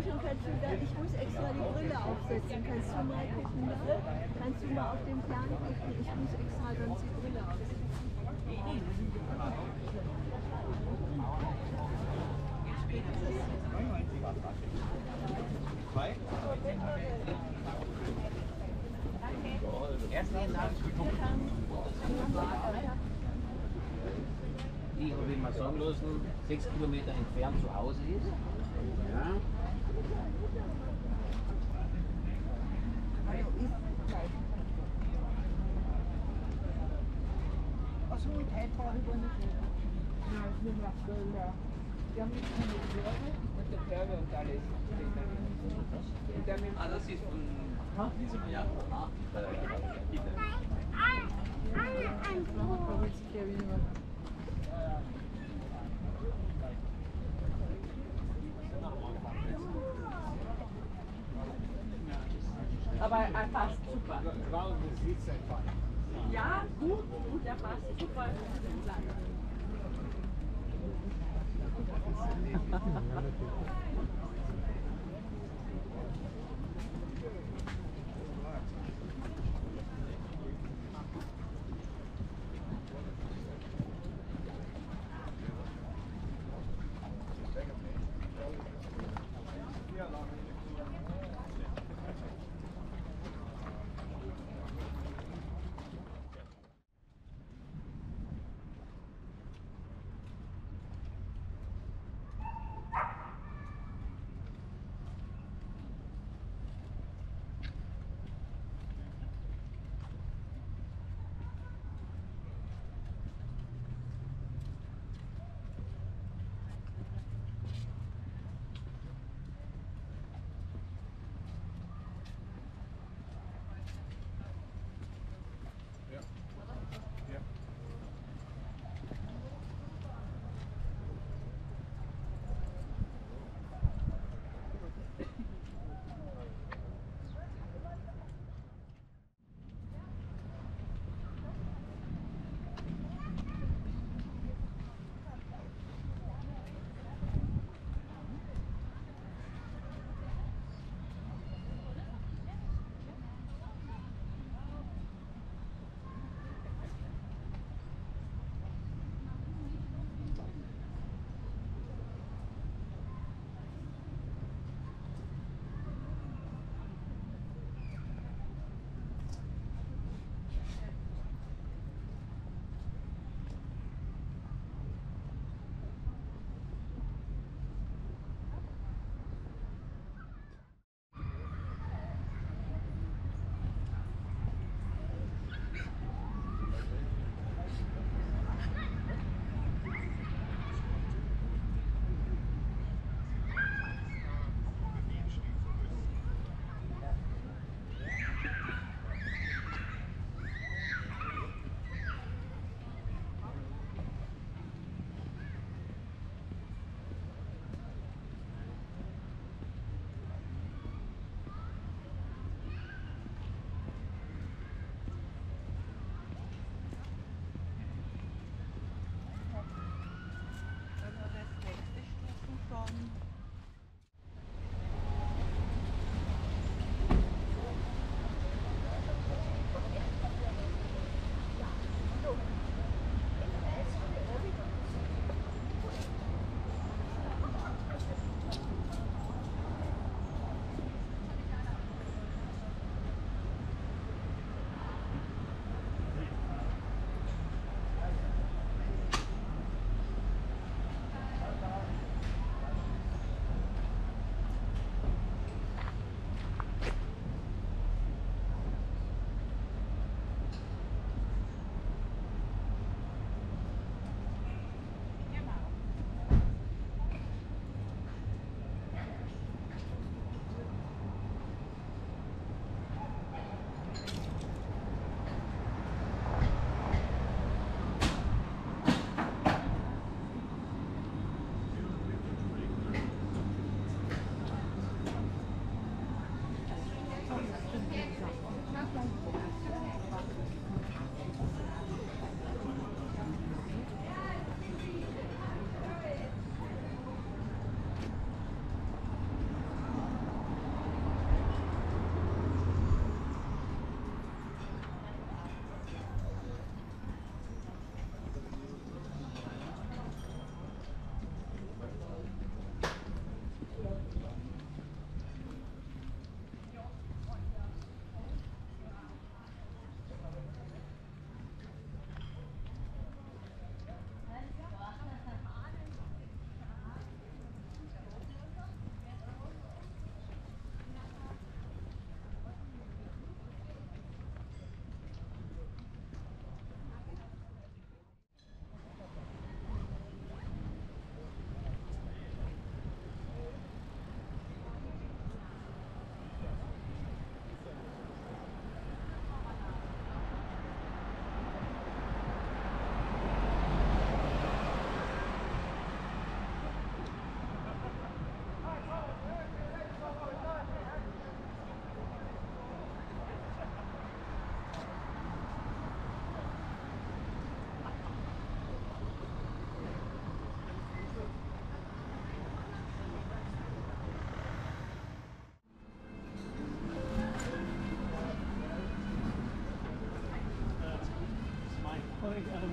Deutschland kannst du da, ich muss extra die Brille aufsetzen. Kannst du mal gucken da? Kannst du mal auf den Plan gucken? Ich muss extra dann die Brille aufsetzen. Die, habe ich mal sagen lassen, 6 Kilometer entfernt zu Hause ist. Ja. Achso, und heute war ich gar nicht mehr. Nein, ich bin nach Köln. Wir haben jetzt eine Körbe und der Körbe und alles. Ah, das ist von diesem Jahr. Aber er passt super. Ja, gut, und er passt super.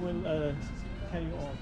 will KO.